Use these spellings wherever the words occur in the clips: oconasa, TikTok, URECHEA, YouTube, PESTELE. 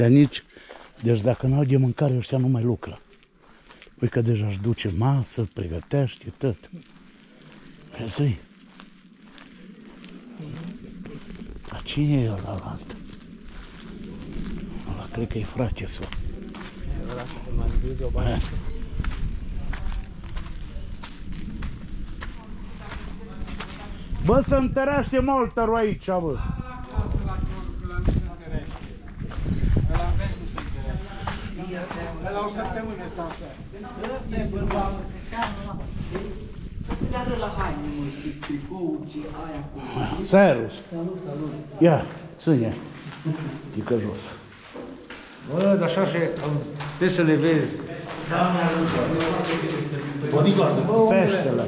Ăștia nici, deci dacă n-au de mâncare, ăștia nu mai lucră. Păi că deja își duce masă, pregătește, tot. Vreau să-i. Dar cine e ăla? Ăla cred că e frate sau. Bă, se întărește moltărul aici, bă. La o săptămână este așa. Ăsta e bărbatul. Să dea la haine, mă, ce tricou, ce aia acolo. Serus. Salut, salut. Ia, ține. Tică jos. Bă, dar așa și trebuie să le vezi. Da, mi-a luat. Bodyguard. Peștele.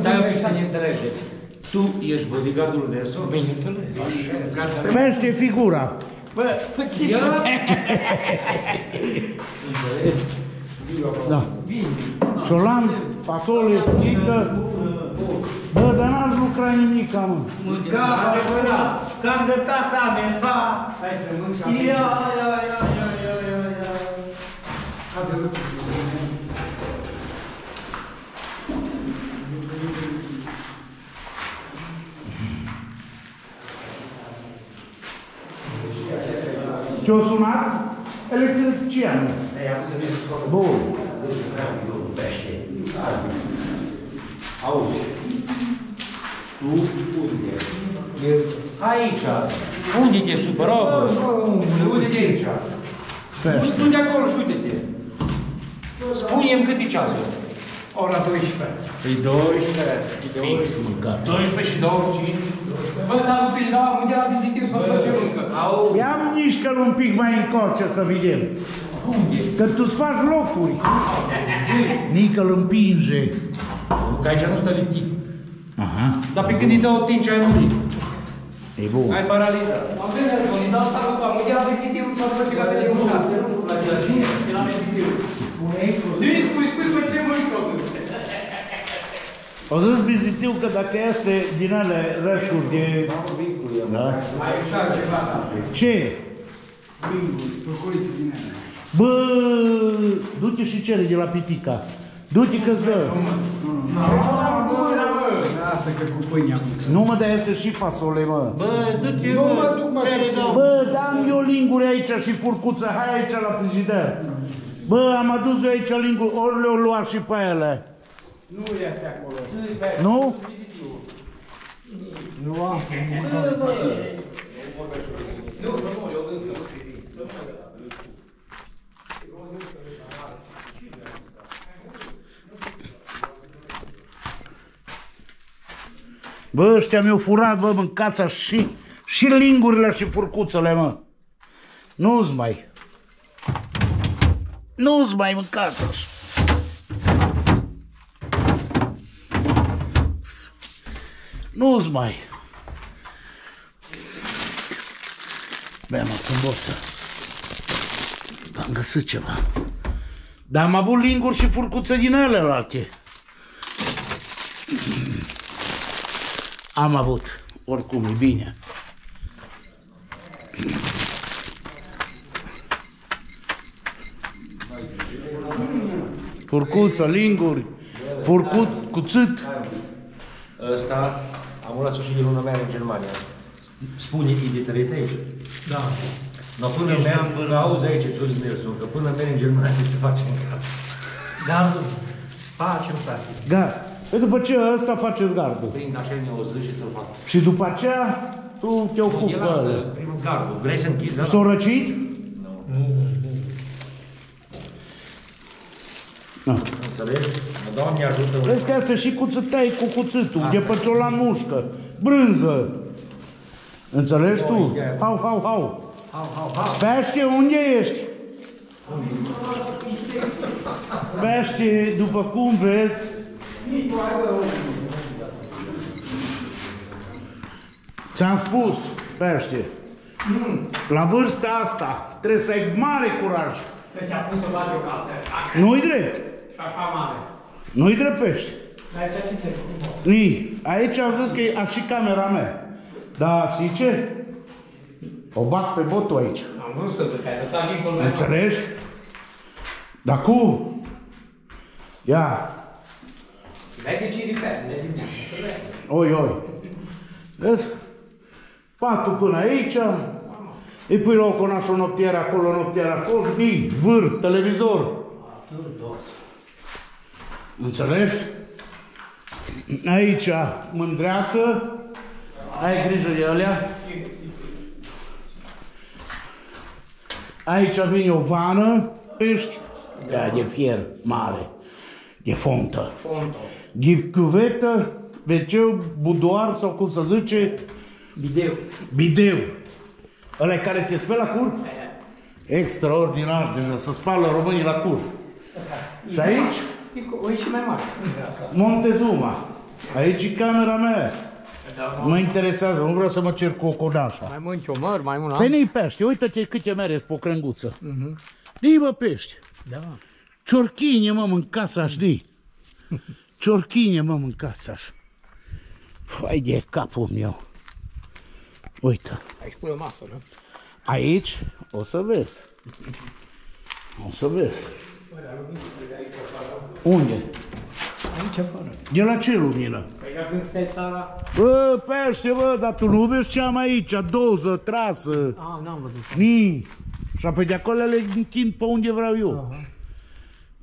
Stai un pic să ne înțelege. Tu ești bodyguardul de sol? Bine, înțelege. Pește figura. Bă, făți-vă! Da. Ciolan, fasole, chită... Bă, dar n-ați lucrat nimica, mă! Mâncam, aș vrea! Cam de tata mea, ba! Hai să mânci apă! Ia! Ce-o sunat? Electricianul. Bun. Auzi, tu unde? Aici. Unde te supără? Uite-te aici. Tu de acolo și uite-te. Spune-mi cât e ceasul. Ora 12. Păi 12. Fix mâncat. 12 și 25. Bă, s-a lupit, da, unde la vizitiv s-o face muncă? Ia-mi mișcă-l un pic mai încoace să vedem. Unde? Că tu-ți faci locuri. Nică-l împinge. Că aici nu stă liptit. Aha. Dar pe când îi dă o tinge, ai murit. E bun. Ai paralizat. Am venit, îi dau s-a lupat. Unde la vizitiv s-o face ca pe leușat. La cine? E la vizitiv. Nu-i spui pe ce mă-i făcut. O zis vizitiu că dacă este din ale resturi de... Da? Mai ușor ceva, da. Ce? Binguri, procuriți din ele. Bă, du-te și cere de la Pitica. Du-te că-ți dă. Lasă că cu pâinea. Nu mă, dar este și fasole, mă. Bă, du-te, mă, cere, da. Bă, dam eu linguri aici și furcuță. Hai aici la frigider. Bă, am adus eu aici linguri. Ori le-o lua și pe ele. Nu este acolo. Nu? Nu am. Bă, ăștia mi-au furat, bă, mâncața și lingurile și furcuțele, mă. Nu-ți mai mâncața. Nu-ți mai! Băi, mă-ți îmbotă. Am găsit ceva. Dar am avut linguri și furcuțe din alelalte. Am avut. Oricum, e bine. Furcuță, linguri, furcut, cuțit. Ăsta am luat și de luna mea în Germania. Spune-i de tărite aici? Da. Dar până merg, până auzi aici ce-ți mersul, că până merg în Germania se face în gardă. Gardul? Facem, frate. Gard. Păi după ce ăsta faceți gardul. Prind așa ne o zi și ți-l fac. Și după aceea tu te ocupi. El lasă primul gardul. Vrei să închizi ăla? S-o răcit? Nu. Înțelegi? Doamne ajută-mă! Vezi că asta și cuțâtai cu cuțitul, de păciola mușcă, brânză. Înțelegi tu? Hau! Pește, unde ești? Pește, după cum vezi... Ți-am spus, pește, la vârsta asta trebuie să ai mare curaj. Să-ți apun să bagi o casă. Nu-i drept. Și așa mare. Nu-i drepești. Aici am zis că e și camera mea. Dar știi ce? O bag pe botul aici. Am vrut să te caut. Înțelegi? Dar cum? Ia. Dai de ciripet, ne zimneam. Oi, oi. Vezi? Patul până aici. Îi pui la o conașă, o noptiere acolo, o noptiere acolo, vii, zvâr, televizor. Înțelegi? Aici, mândreață. Ai grijă de alea. Aici vine o vană, pești, da, de fier mare, de fontă. De cuvetă, veceu, budoar sau cum să zice? Bideu. Bideu. Ăla care te speli la cur? Extraordinar, deja se spală românii la cur. Și aici? E și mai mare. Montezuma. Aici e camera mea. Mă interesează, nu vreau să mă cer cu o conașă. Mai mânci o măr, mai mult am. Păi nu-i pește, uite-te câte mere pe o crânguță. Nu-i mă pește. Ciorchine mă mâncați aș de. Ciorchine mă mâncați aș. Fai de capul meu. Uite. Aici pune o masă, nu? Aici o să vezi. O să vezi. Unde? Aici apără. De la ce lumină? Bă, pește, bă, dar tu nu vezi ce am aici? Doză, trasă. A, n-am văzut. Nii. Și apoi de acolo le întind pe unde vreau eu. Aha.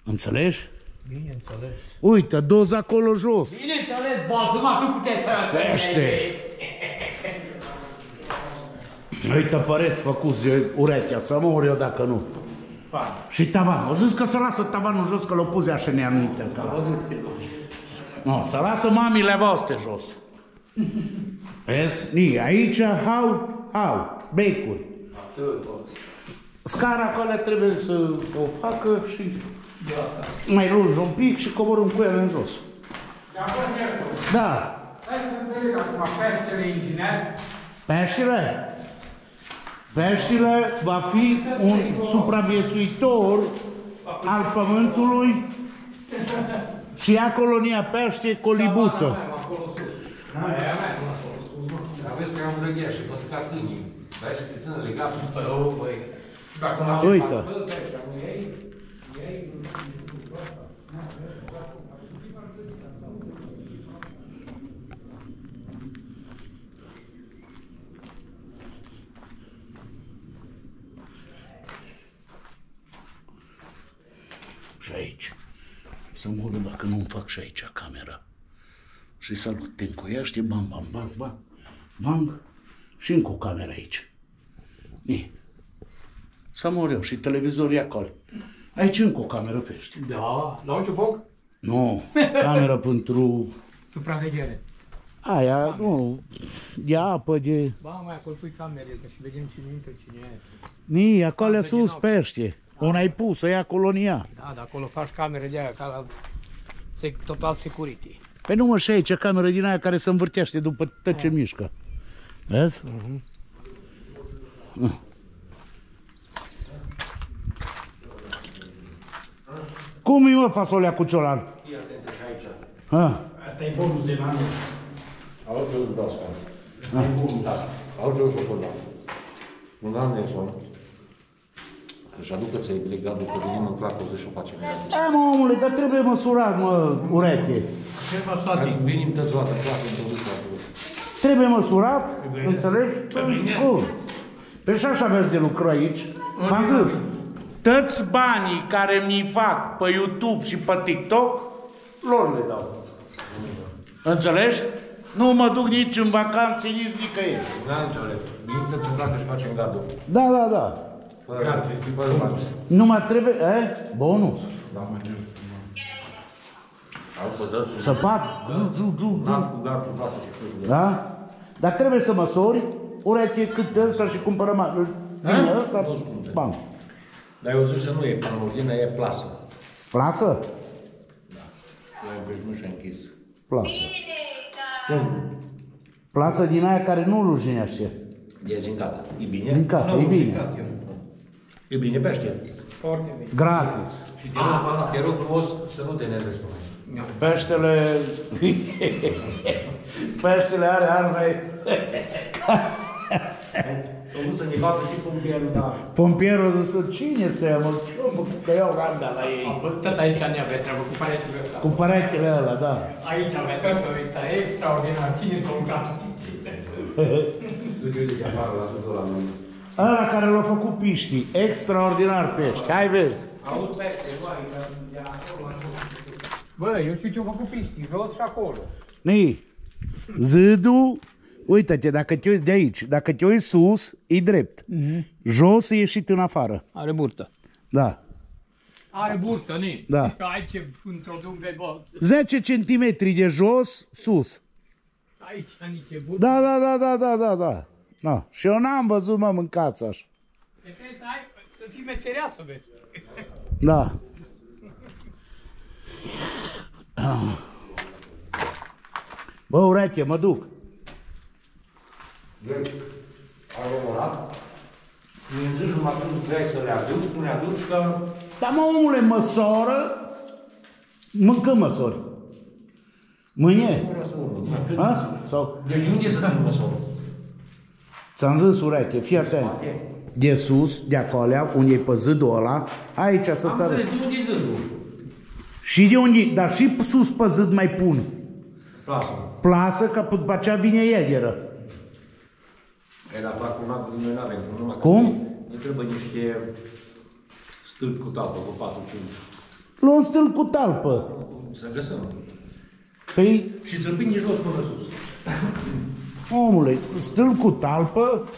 Înțelegi? Bineînțeles. Uite, doză acolo jos. Bineînțeles, balzuma, tu puteai să arăt. Pește. Uite, păreți făcuți de urechea, să mor eu dacă nu. Și tavanul. O zis că să lasă tavanul jos, că l-o puse așa neaminte. Nu, să lasă mamile voastre jos. Vezi? Aici, au, becuri. Scara acolo trebuie să o facă și mai lungi un pic și coborâm cu el în jos. Da. Hai să înțeleg acum, peștele inginer. Peștele? Peștele va fi un supraviețuitor al pământului și ea colonia pește colibuță. Uite. Și aici. Să mor dacă nu-mi fac și aici camera. Și salut, te încuiaște, bam, bam, bam, bam, bam, și încă o cameră aici. Nii. Să mor eu și televizorul e acolo. Aici încă o cameră pești. Da, la un boc? Nu, cameră pentru... Supraveghere. Aia, camere. Nu, de apă, de... Ba, mai acolo pui camerele, și vedem cine intră, cine e. Nii, acolo sus pește. Una ai pus, să ia colonia. Da, dar acolo faci camere de aia, ca la Total Security. Păi nu mă, și aici, camera din aia care se învârtește după tot ce mișcă. Vezi? Cum e, mă, fasolea cu ciolan? Ia te și aici. Asta e bonus de manu. Au ce lucru asta. Asta e bonus. Au ce lucru ăla. Un an de zonă. Că-și aducă ți-ai legatul, că venim în clacoză și o facem. Da, mă, omule, dar trebuie măsurat, mă, ureche. Venim tăzoată, clacoză. Trebuie măsurat, înțelegi? Cum? Păi și așa aveți de lucru aici. V-am zis, toți banii care mi-i fac pe YouTube și pe TikTok, lor le dau. Înțelegi? Nu mă duc nici în vacanțe, nici nicăieri. Da, înțeleg. Venim tăți-mi placă și facem gardul. Da, da, da. Nu mai trebuie, bonus. Să bat, da? Dar trebuie să măsori, ureche cât ăsta și cum părăma. Din ăsta, bam. Dar eu zic să nu e panorgină, e plasă. Plasă? Da. Nu și-a închis. Plasă. Plasă din aia care nu rujinește. E zincată. E bine? Zincată, e bine. E bine pește. Foarte bine. Gratis. Și te rog frumos să nu te nervezi pe mine. Peștele... Peștele are arme... Domnul să ne bată și pompierul, da. Pompierul a zis, cine să ia, mă? Ce-o făcut că iau randa la ei? Am văzut tot aici neavea treabă, cu paretele ăla. Cu paretele ăla, da. Aici avea tot să uita, extraordinar, cine s-o gata? Duc eu de afară, la sudul ăla mâine. Ăla care l-a făcut piștii, extraordinar pești, hai vezi. Auzi pește, băi, de acolo am făcut. Băi, eu știu ce-o făcut piștii, jos și acolo. Nii, zidul. Uită-te, dacă te uiți de aici, dacă te uiți sus, e drept. Jos e ieșit în afară. Are burtă. Da. Are burtă, ne? Da. Aici, într-o dumbe, bă. 10 centimetri de jos, sus. Aici, niște burtă. Da, da, da, da, da, da, da. Și eu n-am văzut, mă, mâncați așa. Trebuie să ai, să fii meseria să vezi. Da. Bă, Ureche, mă duc. Ai omorat? În zi jumătate nu puteai să le aduci, nu le aduci că... Dar mă, omule, măsoară, mâncăm măsori. Mâine? Deci nu de să țin măsoră. Ți-am zis, Ureche, fii atent. De sus, de acolo, unde e pe zidul ăla, aici să-ți arăt. Am înțeles, de unde e zidul. Și de unde e, dar și sus pe zid mai pun. Plasă. Plasă, că după aceea vine iederă. Noi n-avem, numai ne trebuie niște stâlpi cu talpă, cu 4-5. Luăm stâlpi cu talpă. Să găsăm. Păi... Și ți-l pindi jos până sus. Omule, stâlpi cu talpă...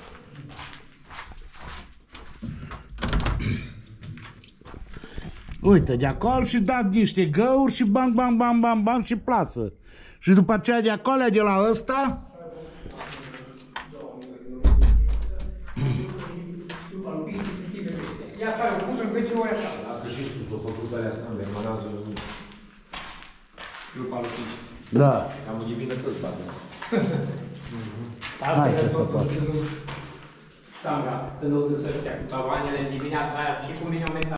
Uite, de acolo și dat niște găuri și bang, bang, bang, bang, bang și plasă. Și după aceea de acolo, de la ăsta... Da. Am ghimbit de tot bani. Hai ce să fac. Stanga, când o să știa cu tavanele dimineața aia, și cu mine o